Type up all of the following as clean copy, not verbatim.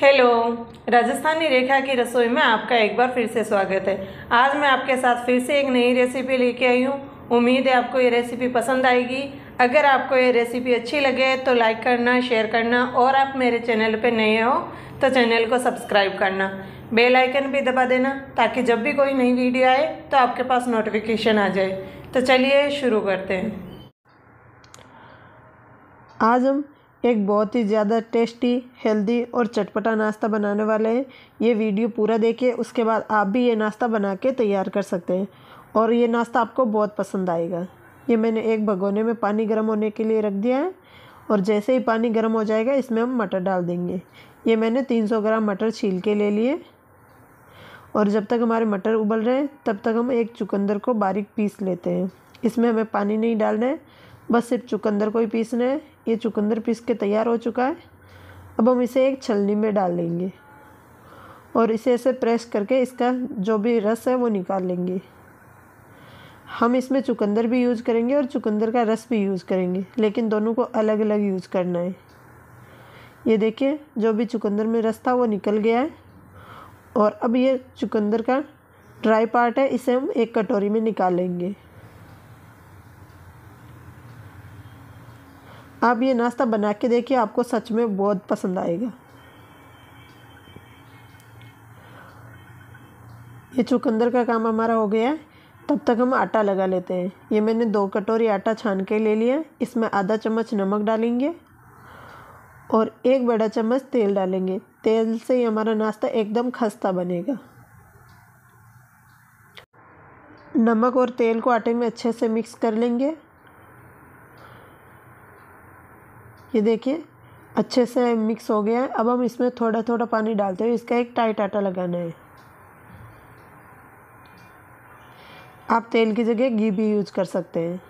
Hello, Rajasthani रेखा की रसोई में आपका एक बार फिर से स्वागत है। आज मैं आपके साथ फिर से एक नई रेसिपी लेके आई हूँ। उम्मीद है आपको ये रेसिपी पसंद आएगी। अगर आपको ये रेसिपी अच्छी लगे तो लाइक करना, शेयर करना और आप मेरे चैनल पे नए हो तो चैनल को सब्सक्राइब करना, बेल आइकन भी दबा देना ताकि जब भी कोई नई वीडियो आए तो आपके पास नोटिफिकेशन आ जाए। तो चलिए शुरू करते हैं। आज हम एक बहुत ही ज़्यादा टेस्टी, हेल्दी और चटपटा नाश्ता बनाने वाले हैं। ये वीडियो पूरा देखिए, उसके बाद आप भी ये नाश्ता बना के तैयार कर सकते हैं और ये नाश्ता आपको बहुत पसंद आएगा। ये मैंने एक भगोने में पानी गर्म होने के लिए रख दिया है और जैसे ही पानी गर्म हो जाएगा इसमें हम मटर डाल देंगे। ये मैंने 300 ग्राम मटर छील के ले लिए और जब तक हमारे मटर उबल रहे हैं तब तक हम एक चुकंदर को बारीक पीस लेते हैं। इसमें हमें पानी नहीं डालना है, बस सिर्फ चुकंदर को ही पीसना है। ये चुकंदर पीस के तैयार हो चुका है। अब हम इसे एक छलनी में डाल लेंगे और इसे ऐसे प्रेस करके इसका जो भी रस है वो निकाल लेंगे। हम इसमें चुकंदर भी यूज़ करेंगे और चुकंदर का रस भी यूज़ करेंगे, लेकिन दोनों को अलग अलग यूज़ करना है। ये देखिए, जो भी चुकंदर में रस था वो निकल गया है और अब ये चुकंदर का ड्राई पार्ट है, इसे हम एक कटोरी में निकाल लेंगे। आप ये नाश्ता बना के देखिए, आपको सच में बहुत पसंद आएगा। ये चुकंदर का काम हमारा हो गया है, तब तक हम आटा लगा लेते हैं। ये मैंने 2 कटोरी आटा छान के ले लिया। इसमें आधा चम्मच नमक डालेंगे और 1 बड़ा चम्मच तेल डालेंगे। तेल से ही हमारा नाश्ता एकदम खस्ता बनेगा। नमक और तेल को आटे में अच्छे से मिक्स कर लेंगे। ये देखिए, अच्छे से मिक्स हो गया है। अब हम इसमें थोड़ा थोड़ा पानी डालते हुए इसका एक टाइट आटा लगाना है। आप तेल की जगह घी भी यूज कर सकते हैं।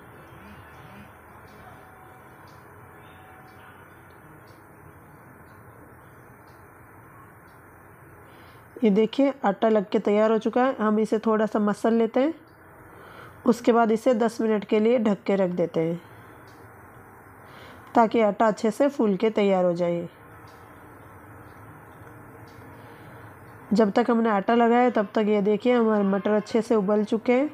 ये देखिए, आटा लग के तैयार हो चुका है। हम इसे थोड़ा सा मसल लेते हैं, उसके बाद इसे 10 मिनट के लिए ढक के रख देते हैं ताकि आटा अच्छे से फूल के तैयार हो जाए। जब तक हमने आटा लगाया तब तक ये देखिए हमारे मटर अच्छे से उबल चुके हैं।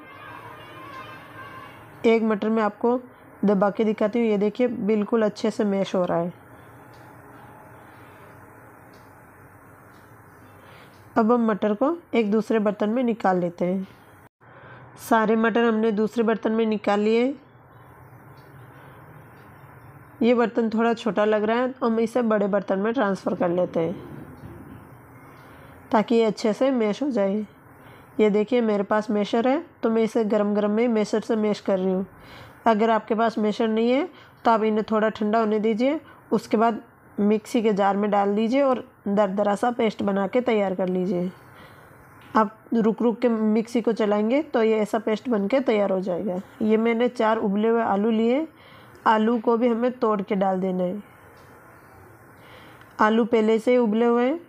एक मटर में आपको दबा के दिखाती हूँ। ये देखिए, बिल्कुल अच्छे से मैश हो रहा है। अब हम मटर को एक दूसरे बर्तन में निकाल लेते हैं। सारे मटर हमने दूसरे बर्तन में निकाल लिए। ये बर्तन थोड़ा छोटा लग रहा है, हम इसे बड़े बर्तन में ट्रांसफ़र कर लेते हैं ताकि ये अच्छे से मैश हो जाए। ये देखिए, मेरे पास मैशर है तो मैं इसे गरम गरम में मैशर से मैश कर रही हूँ। अगर आपके पास मैशर नहीं है तो आप इन्हें थोड़ा ठंडा होने दीजिए, उसके बाद मिक्सी के जार में डाल दीजिए और दरदरा सा पेस्ट बना के तैयार कर लीजिए। आप रुक रुक के मिक्सी को चलाएँगे तो ये ऐसा पेस्ट बन के तैयार हो जाएगा। ये मैंने 4 उबले हुए आलू लिए। आलू को भी हमें तोड़ के डाल देना है। आलू पहले से ही उबले हुए हैं।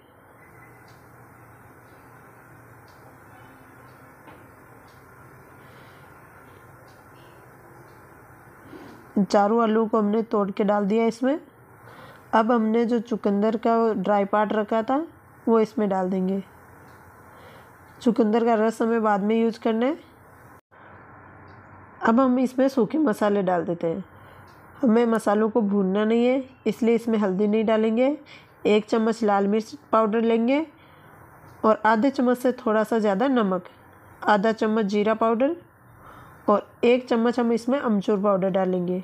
चारों आलू को हमने तोड़ के डाल दिया इसमें। अब हमने जो चुकंदर का ड्राई पार्ट रखा था वो इसमें डाल देंगे। चुकंदर का रस हमें बाद में यूज करना है। अब हम इसमें सूखे मसाले डाल देते हैं। हमें मसालों को भूनना नहीं है, इसलिए इसमें हल्दी नहीं डालेंगे। 1 चम्मच लाल मिर्च पाउडर लेंगे और आधे चम्मच से थोड़ा सा ज़्यादा नमक, आधा चम्मच जीरा पाउडर और 1 चम्मच हम इसमें अमचूर पाउडर डालेंगे।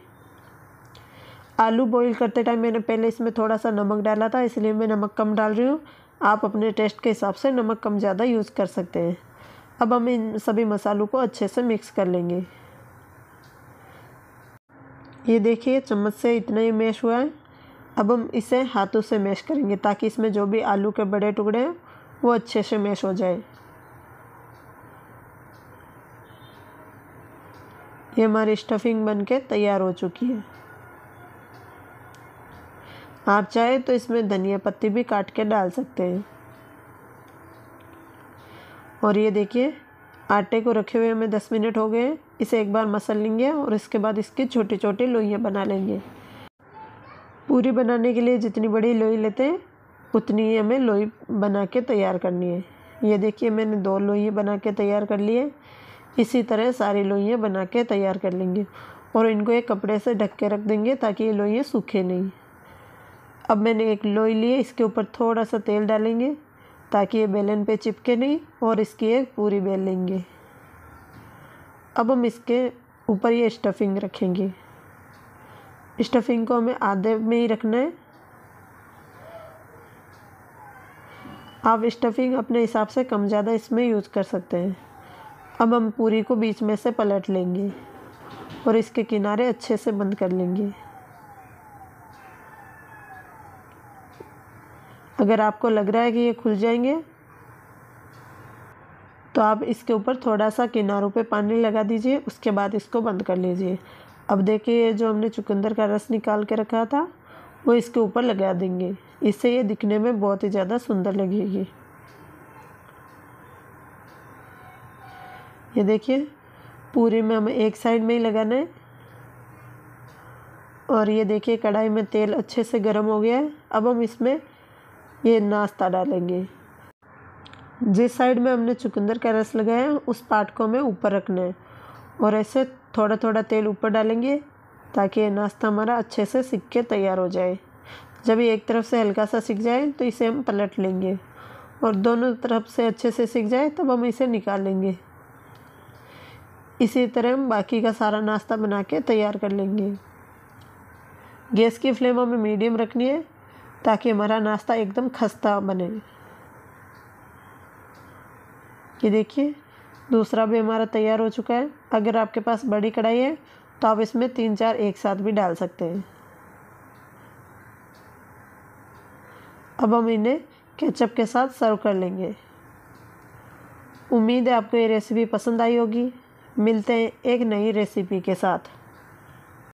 आलू बॉईल करते टाइम मैंने पहले इसमें थोड़ा सा नमक डाला था, इसलिए मैं नमक कम डाल रही हूँ। आप अपने टेस्ट के हिसाब से नमक कम ज़्यादा यूज़ कर सकते हैं। अब हम इन सभी मसालों को अच्छे से मिक्स कर लेंगे। ये देखिए, चम्मच से इतना ही मैश हुआ है। अब हम इसे हाथों से मैश करेंगे ताकि इसमें जो भी आलू के बड़े टुकड़े हैं वो अच्छे से मैश हो जाए। ये हमारी स्टफिंग बनके तैयार हो चुकी है। आप चाहे तो इसमें धनिया पत्ती भी काट के डाल सकते हैं। और ये देखिए, आटे को रखे हुए हमें 10 मिनट हो गए। इसे एक बार मसल लेंगे और इसके बाद इसकी छोटी छोटी लोइयाँ बना लेंगे। पूरी बनाने के लिए जितनी बड़ी लोई लेते हैं उतनी ही हमें लोई बना के तैयार करनी है। ये देखिए मैंने 2 लोइयाँ बना के तैयार कर लिए। इसी तरह सारी लोइयाँ बना के तैयार कर लेंगे और इनको एक कपड़े से ढक के रख देंगे ताकि ये लोइयाँ सूखे नहीं। अब मैंने एक लोई ली, इसके ऊपर थोड़ा सा तेल डालेंगे ताकि ये बेलन पे चिपके नहीं और इसकी एक पूरी बेल लेंगे। अब हम इसके ऊपर ये स्टफिंग रखेंगे। स्टफिंग को हमें आधे में ही रखना है। आप स्टफिंग अपने हिसाब से कम ज़्यादा इसमें यूज़ कर सकते हैं। अब हम पूरी को बीच में से पलट लेंगे और इसके किनारे अच्छे से बंद कर लेंगे। अगर आपको लग रहा है कि ये खुल जाएंगे तो आप इसके ऊपर थोड़ा सा किनारों पे पानी लगा दीजिए, उसके बाद इसको बंद कर लीजिए। अब देखिए जो हमने चुकंदर का रस निकाल के रखा था वो इसके ऊपर लगा देंगे, इससे ये दिखने में बहुत ही ज़्यादा सुंदर लगेगी। ये देखिए पूरी में हमें एक साइड में ही लगाना है। और ये देखिए कढ़ाई में तेल अच्छे से गर्म हो गया है। अब हम इसमें ये नाश्ता डालेंगे। जिस साइड में हमने चुकंदर का रस लगाया है उस पार्ट को हमें ऊपर रखना है और ऐसे थोड़ा थोड़ा तेल ऊपर डालेंगे ताकि ये नाश्ता हमारा अच्छे से सिक के तैयार हो जाए। जब ये एक तरफ से हल्का सा सिक जाए तो इसे हम पलट लेंगे और दोनों तरफ से अच्छे से सिक जाए तब हम इसे निकाल लेंगे। इसी तरह हम बाकी का सारा नाश्ता बना के तैयार कर लेंगे। गैस की फ्लेम हमें मीडियम रखनी है ताकि हमारा नाश्ता एकदम खस्ता बने। ये देखिए दूसरा भी हमारा तैयार हो चुका है। अगर आपके पास बड़ी कढ़ाई है तो आप इसमें 3-4 एक साथ भी डाल सकते हैं। अब हम इन्हें केचप के साथ सर्व कर लेंगे। उम्मीद है आपको ये रेसिपी पसंद आई होगी। मिलते हैं एक नई रेसिपी के साथ।